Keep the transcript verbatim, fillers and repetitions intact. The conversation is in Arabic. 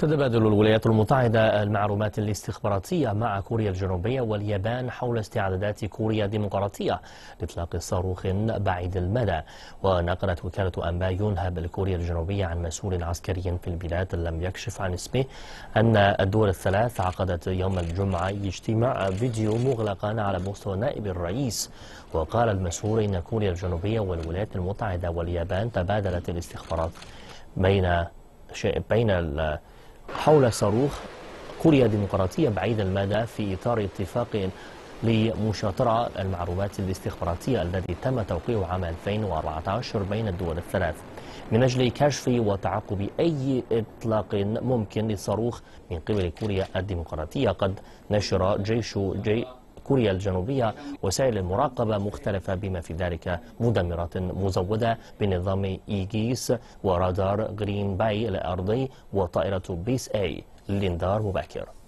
تتبادل الولايات المتحدة المعلومات الاستخباراتية مع كوريا الجنوبية واليابان حول استعدادات كوريا الديمقراطية لإطلاق صاروخ بعيد المدى. ونقلت وكالة أنباء يونهاب لكوريا الجنوبية عن مسؤول عسكري في البلاد لم يكشف عن اسمه أن الدول الثلاث عقدت يوم الجمعة اجتماع فيديو مغلقا على مستوى نائب الرئيس. وقال المسؤول إن كوريا الجنوبية والولايات المتحدة واليابان تبادلت الاستخبارات بين بين ال حول صاروخ كوريا الديمقراطية بعيد المدى في إطار اتفاق لمشاطرة المعلومات الاستخباراتية الذي تم توقيعه عام ألفين وأربعة عشر بين الدول الثلاث من أجل كشف وتعقب أي إطلاق ممكن للصاروخ من قبل كوريا الديمقراطية. قد نشر جيش جي كوريا الجنوبية وسائل المراقبة مختلفة بما في ذلك مدمرات مزودة بنظام إيجيس ورادار غرين باي الأرضي وطائرة بيس اي للإنذار مبكر.